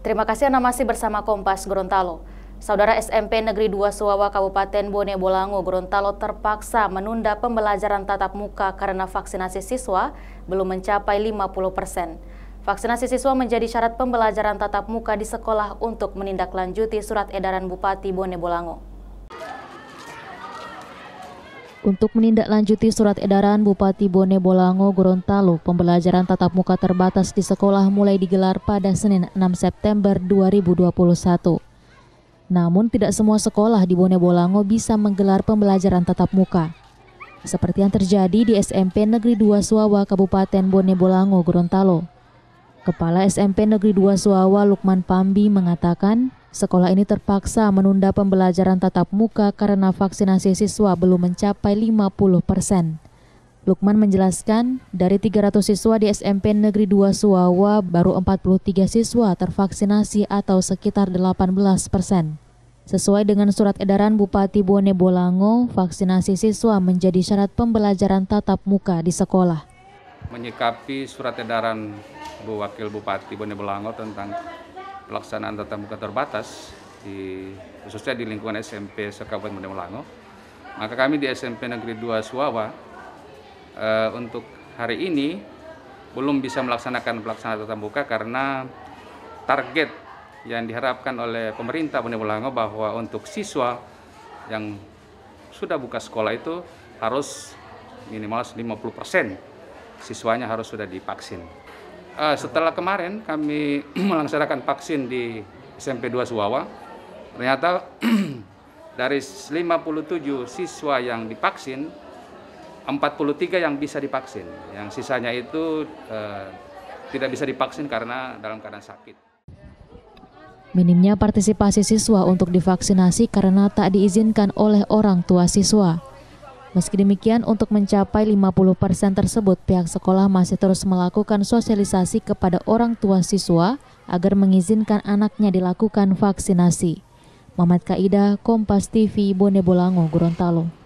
Terima kasih Anda masih bersama Kompas Gorontalo. Saudara SMP Negeri 2 Suwawa Kabupaten Bone Bolango, Gorontalo terpaksa menunda pembelajaran tatap muka karena vaksinasi siswa belum mencapai 50%. Vaksinasi siswa menjadi syarat pembelajaran tatap muka di sekolah untuk menindaklanjuti surat edaran Bupati Bone Bolango. Untuk menindaklanjuti surat edaran Bupati Bone Bolango, Gorontalo, pembelajaran tatap muka terbatas di sekolah mulai digelar pada Senin 6 September 2021. Namun tidak semua sekolah di Bone Bolango bisa menggelar pembelajaran tatap muka. Seperti yang terjadi di SMP Negeri 2 Suwawa, Kabupaten Bone Bolango, Gorontalo. Kepala SMP Negeri 2 Suwawa, Lukman Pambi, mengatakan, sekolah ini terpaksa menunda pembelajaran tatap muka karena vaksinasi siswa belum mencapai 50%. Lukman menjelaskan, dari 300 siswa di SMP Negeri 2 Suwawa, baru 43 siswa tervaksinasi atau sekitar 18%. Sesuai dengan surat edaran Bupati Bone Bolango, vaksinasi siswa menjadi syarat pembelajaran tatap muka di sekolah. Menyikapi surat edaran Wakil Bupati Bone Bolango tentang pelaksanaan tatap muka terbatas, khususnya di lingkungan SMP se-Kabupaten Bone Bolango, maka kami di SMP Negeri 2 Suwawa untuk hari ini belum bisa melaksanakan pelaksanaan tatap muka karena target yang diharapkan oleh pemerintah Bone Bolango bahwa untuk siswa yang sudah buka sekolah itu harus minimal 50% siswanya harus sudah divaksin. Setelah kemarin kami melaksanakan vaksin di SMP 2 Suwawa, ternyata dari 57 siswa yang divaksin, 43 yang bisa divaksin. Yang sisanya itu tidak bisa divaksin karena dalam keadaan sakit. Minimnya partisipasi siswa untuk divaksinasi karena tak diizinkan oleh orang tua siswa. Meski demikian, untuk mencapai 50% tersebut, pihak sekolah masih terus melakukan sosialisasi kepada orang tua siswa agar mengizinkan anaknya dilakukan vaksinasi. Muhammad Kaidah, Kompas TV, Bone Bolango, Gorontalo.